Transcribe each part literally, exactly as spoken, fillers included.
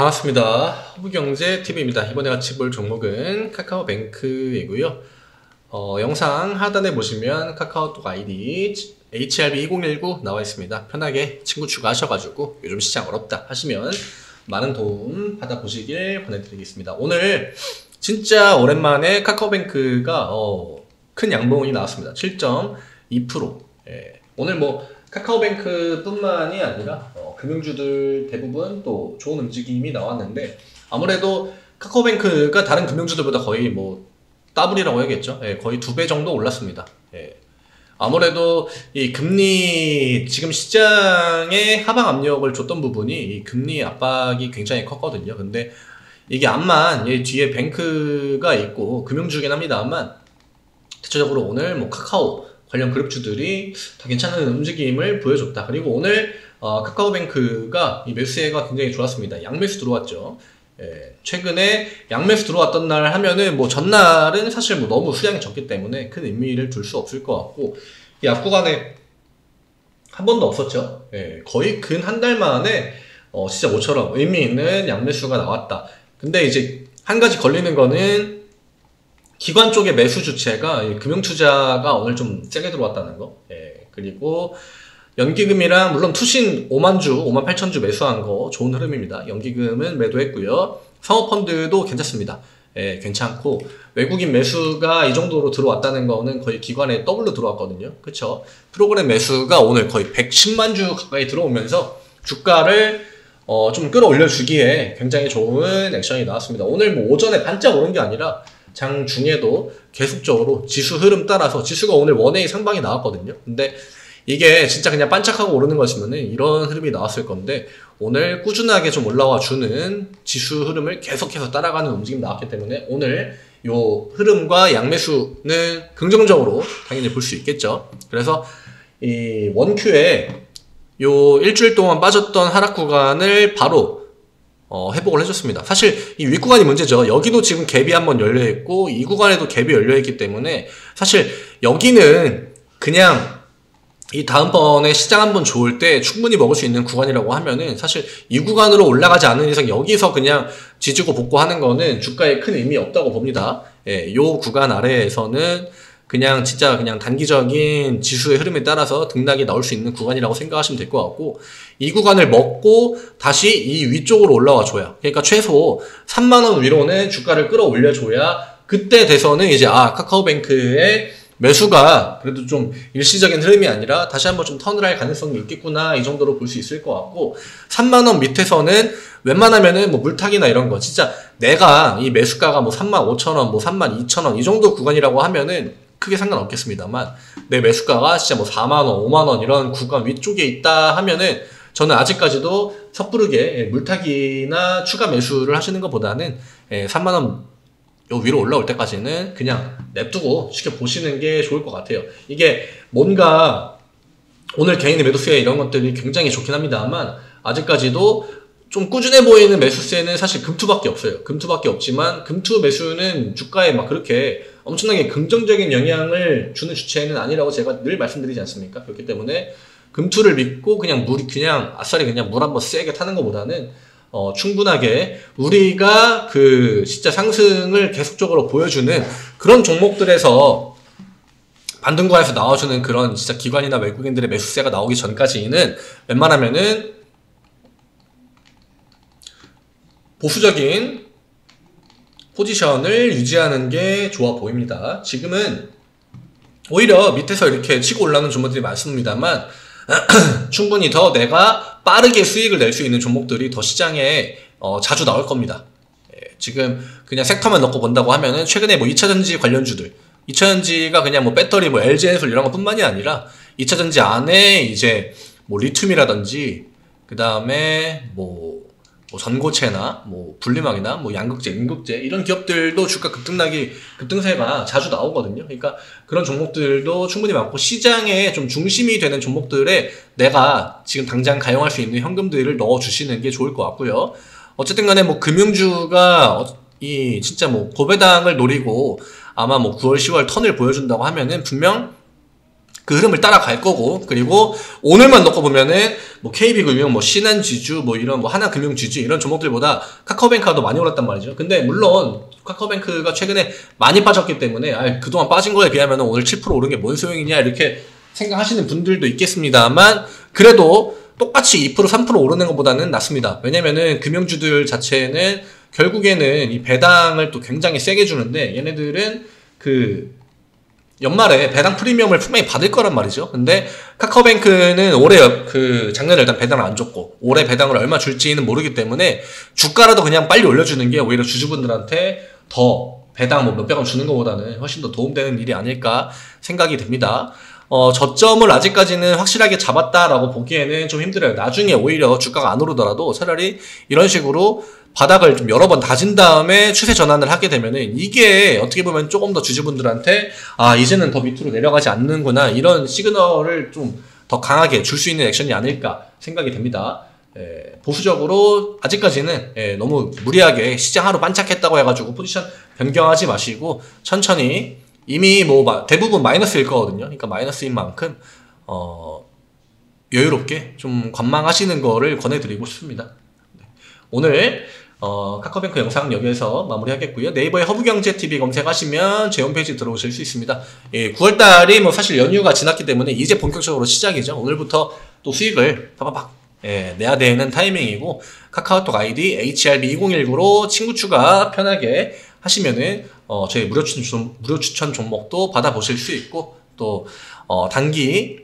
반갑습니다. 허브경제티비입니다. 이번에 같이 볼 종목은 카카오뱅크이고요. 어, 영상 하단에 보시면 카카오톡 아이디 에이치알비 이공일구 나와 있습니다. 편하게 친구 추가하셔가지고 요즘 시장 어렵다 하시면 많은 도움 받아보시길 권해드리겠습니다. 오늘 진짜 오랜만에 카카오뱅크가 어, 큰 양봉이 나왔습니다. 칠 점 이 퍼센트. 예. 오늘 뭐 카카오뱅크 뿐만이 아니라 어, 금융주들 대부분 또 좋은 움직임이 나왔는데, 아무래도 카카오뱅크가 다른 금융주들보다 거의 뭐 더블이라고 해야겠죠. 예, 거의 두 배 정도 올랐습니다. 예. 아무래도 이 금리, 지금 시장에 하방 압력을 줬던 부분이 이 금리 압박이 굉장히 컸거든요. 근데 이게 암만 예, 뒤에 뱅크가 있고 금융주긴 합니다만, 대체적으로 오늘 뭐 카카오 관련 그룹주들이 다 괜찮은 움직임을 보여줬다. 그리고 오늘 어, 카카오뱅크가 이 매수세가 굉장히 좋았습니다. 양매수 들어왔죠. 예, 최근에 양매수 들어왔던 날 하면은 뭐 전날은 사실 뭐 너무 수량이 적기 때문에 큰 의미를 둘 수 없을 것 같고, 이 앞구간에 한 번도 없었죠. 예, 거의 근 한 달 만에 어, 진짜 모처럼 의미 있는 양매수가 나왔다. 근데 이제 한 가지 걸리는 거는 기관 쪽의 매수 주체가 금융투자가 오늘 좀 세게 들어왔다는 거. 예, 그리고 연기금이랑 물론 투신 오만 주, 오만 팔천 주 매수한 거 좋은 흐름입니다. 연기금은 매도했고요. 상호펀드도 괜찮습니다. 예, 괜찮고, 외국인 매수가 이 정도로 들어왔다는 거는 거의 기관에 더블로 들어왔거든요. 그쵸? 프로그램 매수가 오늘 거의 백십만 주 가까이 들어오면서 주가를 어, 좀 끌어올려주기에 굉장히 좋은 액션이 나왔습니다. 오늘 뭐 오전에 반짝 오른 게 아니라 장중에도 계속적으로 지수 흐름 따라서, 지수가 오늘 원웨이 상방이 나왔거든요. 근데 이게 진짜 그냥 반짝하고 오르는 것이면 이런 흐름이 나왔을 건데, 오늘 꾸준하게 좀 올라와 주는 지수 흐름을 계속해서 따라가는 움직임이 나왔기 때문에 오늘 요 흐름과 양매수는 긍정적으로 당연히 볼 수 있겠죠. 그래서 이 원큐에 요 일주일 동안 빠졌던 하락 구간을 바로 어, 회복을 해줬습니다. 사실 이 윗구간이 문제죠. 여기도 지금 갭이 한번 열려있고 이 구간에도 갭이 열려있기 때문에, 사실 여기는 그냥 이 다음번에 시장 한번 좋을 때 충분히 먹을 수 있는 구간이라고 하면은, 사실 이 구간으로 올라가지 않는 이상 여기서 그냥 지지고 복구하는 거는 주가에 큰 의미 없다고 봅니다. 예, 요 구간 아래에서는 그냥 진짜 그냥 단기적인 지수의 흐름에 따라서 등락이 나올 수 있는 구간이라고 생각하시면 될 것 같고, 이 구간을 먹고 다시 이 위쪽으로 올라와줘야, 그러니까 최소 삼만 원 위로는 주가를 끌어올려줘야 그때 돼서는 이제 아, 카카오뱅크의 매수가 그래도 좀 일시적인 흐름이 아니라 다시 한번 좀 턴을 할 가능성이 있겠구나, 이 정도로 볼 수 있을 것 같고, 삼만 원 밑에서는 웬만하면은 뭐 물타기나 이런 거, 진짜 내가 이 매수가가 뭐 삼만 오천 원, 뭐 삼만 이천 원 이 정도 구간이라고 하면은 크게 상관없겠습니다만, 내 매수가가 진짜 뭐 사만 원, 오만 원 이런 구간 위쪽에 있다 하면은 저는 아직까지도 섣부르게 물타기나 추가 매수를 하시는 것보다는 삼만 원 위로 올라올 때까지는 그냥 냅두고 지켜보시는 게 좋을 것 같아요. 이게 뭔가 오늘 개인의 매도세 이런 것들이 굉장히 좋긴 합니다만, 아직까지도 좀 꾸준해 보이는 매수세는 사실 금투밖에 없어요. 금투밖에 없지만, 금투 매수는 주가에 막 그렇게 엄청나게 긍정적인 영향을 주는 주체는 아니라고 제가 늘 말씀드리지 않습니까? 그렇기 때문에 금투를 믿고 그냥 물, 그냥 아싸리 그냥 물 한번 세게 타는 것보다는 어, 충분하게 우리가 그 진짜 상승을 계속적으로 보여주는 그런 종목들에서 반등구간에서 나와주는 그런 진짜 기관이나 외국인들의 매수세가 나오기 전까지는 웬만하면은 보수적인 포지션을 유지하는 게 좋아 보입니다. 지금은 오히려 밑에서 이렇게 치고 올라오는 종목들이 많습니다만 충분히 더 내가 빠르게 수익을 낼 수 있는 종목들이 더 시장에 어, 자주 나올 겁니다. 예, 지금 그냥 섹터만 넣고 본다고 하면은, 최근에 뭐 이차전지 관련주들, 이차전지가 그냥 뭐 배터리, 뭐 엘지엔솔 이런 것 뿐만이 아니라 이차전지 안에 이제 뭐 리튬이라든지, 그 다음에 뭐 뭐 전고체나 뭐 분리막이나 뭐 양극재, 인극재 이런 기업들도 주가 급등락이, 급등세가 자주 나오거든요. 그러니까 그런 종목들도 충분히 많고, 시장에 좀 중심이 되는 종목들에 내가 지금 당장 가용할 수 있는 현금들을 넣어 주시는 게 좋을 것 같고요. 어쨌든 간에 뭐 금융주가 이 진짜 뭐 고배당을 노리고 아마 뭐 구월, 시월 턴을 보여준다고 하면은 분명 그 흐름을 따라갈 거고, 그리고 오늘만 놓고 보면은 뭐 케이비금융, 뭐 신한지주, 뭐 이런 뭐 하나금융지주 이런 종목들보다 카카오뱅크가 더 많이 올랐단 말이죠. 근데 물론 카카오뱅크가 최근에 많이 빠졌기 때문에 아, 그동안 빠진 거에 비하면 오늘 칠 퍼센트 오른 게 뭔 소용이냐 이렇게 생각하시는 분들도 있겠습니다만, 그래도 똑같이 이 퍼센트, 삼 퍼센트 오르는 것보다는 낫습니다. 왜냐면은 금융주들 자체는 결국에는 이 배당을 또 굉장히 세게 주는데, 얘네들은 그 연말에 배당 프리미엄을 분명히 받을 거란 말이죠. 근데 카카오뱅크는 올해 그 작년에 일단 배당을 안 줬고 올해 배당을 얼마 줄지는 모르기 때문에 주가라도 그냥 빨리 올려주는 게 오히려 주주분들한테 더 배당 뭐 몇백 원 주는 것보다는 훨씬 더 도움되는 일이 아닐까 생각이 됩니다. 어, 저점을 아직까지는 확실하게 잡았다라고 보기에는 좀 힘들어요. 나중에 오히려 주가가 안 오르더라도 차라리 이런 식으로 바닥을 좀 여러 번 다진 다음에 추세 전환을 하게 되면은 이게 어떻게 보면 조금 더 주주분들한테 아, 이제는 더 밑으로 내려가지 않는구나, 이런 시그널을 좀 더 강하게 줄 수 있는 액션이 아닐까 생각이 됩니다. 예, 보수적으로 아직까지는 예, 너무 무리하게 시장 하루 반짝했다고 해가지고 포지션 변경하지 마시고 천천히, 이미 뭐 대부분 마이너스일 거거든요. 그러니까 마이너스인 만큼 어, 여유롭게 좀 관망하시는 거를 권해드리고 싶습니다. 오늘 어, 카카오뱅크 영상 여기에서 마무리하겠고요. 네이버에 허브경제티비 검색하시면 제 홈페이지 들어오실 수 있습니다. 예, 구월 달이 뭐 사실 연휴가 지났기 때문에 이제 본격적으로 시작이죠. 오늘부터 또 수익을 빠바박 예, 내야 되는 타이밍이고, 카카오톡 아이디 에이치알비 이공일구로 친구 추가 편하게 하시면은 어, 저희 무료 추천, 무료 추천 종목도 받아보실 수 있고, 또, 어, 단기,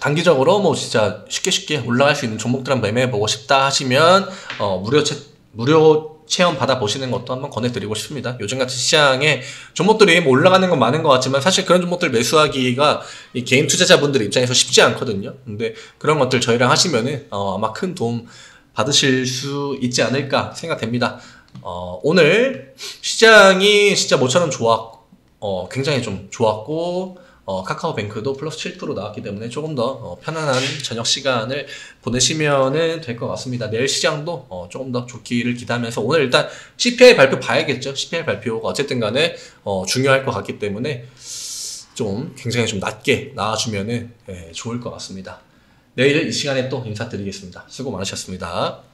단기적으로 뭐 진짜 쉽게 쉽게 올라갈 수 있는 종목들 한번 매매해보고 싶다 하시면, 어, 무료 채, 무료 체험 받아보시는 것도 한번 권해드리고 싶습니다. 요즘 같은 시장에 종목들이 뭐 올라가는 건 많은 것 같지만, 사실 그런 종목들 매수하기가 이 개인 투자자분들 입장에서 쉽지 않거든요. 근데 그런 것들 저희랑 하시면은, 어, 아마 큰 도움 받으실 수 있지 않을까 생각됩니다. 어, 오늘 시장이 진짜 모처럼 좋았고, 어, 굉장히 좀 좋았고, 어, 카카오뱅크도 플러스 칠 퍼센트 나왔기 때문에 조금 더 어, 편안한 저녁 시간을 보내시면 될 것 같습니다. 내일 시장도 어, 조금 더 좋기를 기대하면서, 오늘 일단 씨피아이 발표 봐야겠죠. 씨피아이 발표가 어쨌든 간에 어, 중요할 것 같기 때문에 좀 굉장히 좀 낮게 나와주면 예, 좋을 것 같습니다. 내일 이 시간에 또 인사드리겠습니다. 수고 많으셨습니다.